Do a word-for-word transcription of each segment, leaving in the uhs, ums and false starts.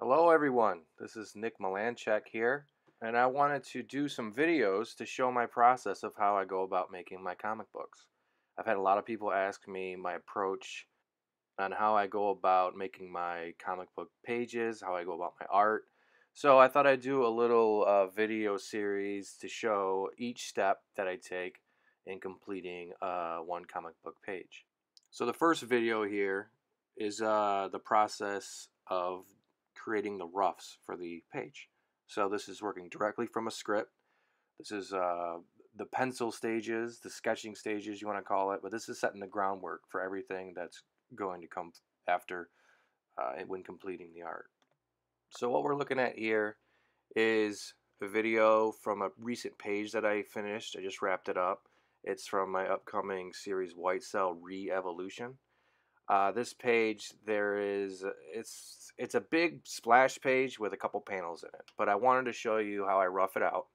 Hello everyone, this is Nick Melanshek here, and I wanted to do some videos to show my process of how I go about making my comic books. I've had a lot of people ask me my approach on how I go about making my comic book pages, how I go about my art. So I thought I'd do a little uh, video series to show each step that I take in completing uh, one comic book page. So the first video here is uh, the process of creating the roughs for the page. So this is working directly from a script. This is uh, the pencil stages, the sketching stages you want to call it, but this is setting the groundwork for everything that's going to come after uh, when completing the art. So what we're looking at here is a video from a recent page that I finished. I just wrapped it up. It's from my upcoming series White Cell Re-Evolution. Uh, this page, there is it's it's a big splash page with a couple panels in it, but I wanted to show you how I rough it out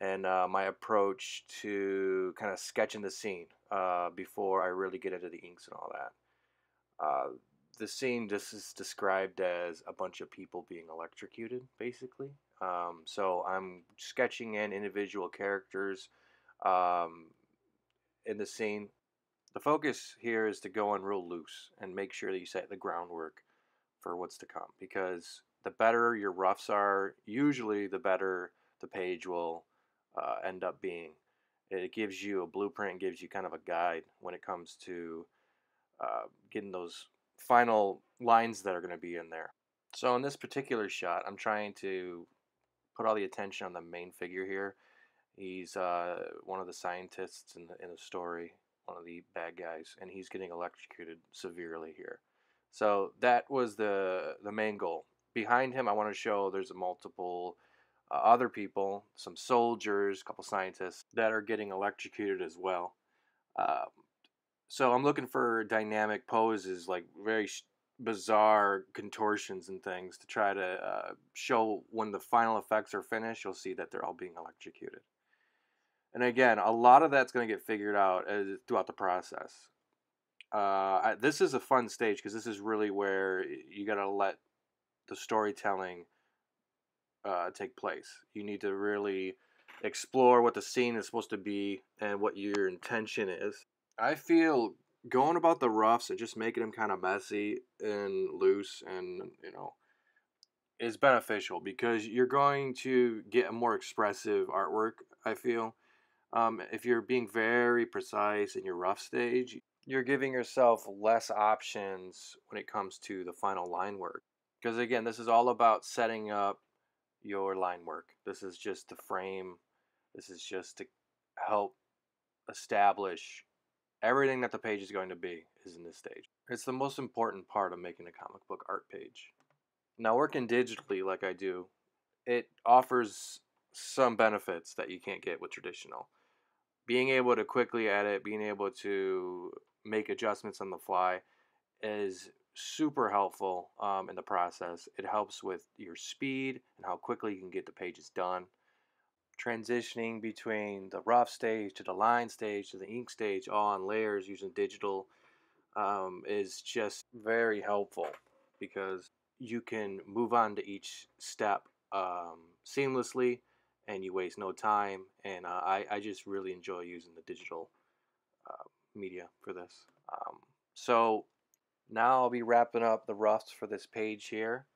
and uh, my approach to kind of sketching the scene uh, before I really get into the inks and all that. Uh, the scene just is described as a bunch of people being electrocuted, basically. Um, so I'm sketching in individual characters um, in the scene. The focus here is to go in real loose and make sure that you set the groundwork for what's to come, because the better your roughs are, usually the better the page will uh, end up being. It gives you a blueprint, gives you kind of a guide when it comes to uh, getting those final lines that are going to be in there. So in this particular shot, I'm trying to put all the attention on the main figure here. He's uh, one of the scientists in the, in the story. One of the bad guys, and he's getting electrocuted severely here. So that was the the main goal. Behind him, I want to show there's multiple uh, other people, some soldiers, a couple scientists that are getting electrocuted as well. Uh, so I'm looking for dynamic poses, like very bizarre contortions and things to try to uh, show when the final effects are finished, you'll see that they're all being electrocuted. And again, a lot of that's going to get figured out as, throughout the process. Uh, I, this is a fun stage because this is really where you got to let the storytelling uh, take place. You need to really explore what the scene is supposed to be and what your intention is. I feel going about the roughs and just making them kind of messy and loose and, you know, is beneficial because you're going to get a more expressive artwork, I feel. Um, if you're being very precise in your rough stage, you're giving yourself less options when it comes to the final line work. Because again, this is all about setting up your line work. This is just to frame, this is just to help establish everything that the page is going to be is in this stage. It's the most important part of making a comic book art page. Now, working digitally like I do, it offers some benefits that you can't get with traditional. Being able to quickly edit, being able to make adjustments on the fly is super helpful um, in the process. It helps with your speed and how quickly you can get the pages done. Transitioning between the rough stage to the line stage to the ink stage, all on layers using digital um, is just very helpful because you can move on to each step um, seamlessly. And you waste no time, and uh, I, I just really enjoy using the digital uh, media for this. Um, so now I'll be wrapping up the roughs for this page here,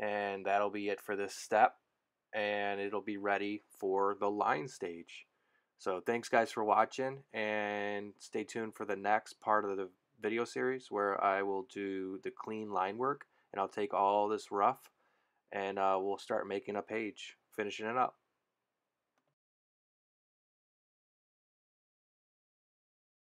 and that'll be it for this step, and it'll be ready for the line stage. So thanks guys for watching, and stay tuned for the next part of the video series where I will do the clean line work, and I'll take all this rough, and uh, we'll start making a page, finishing it up.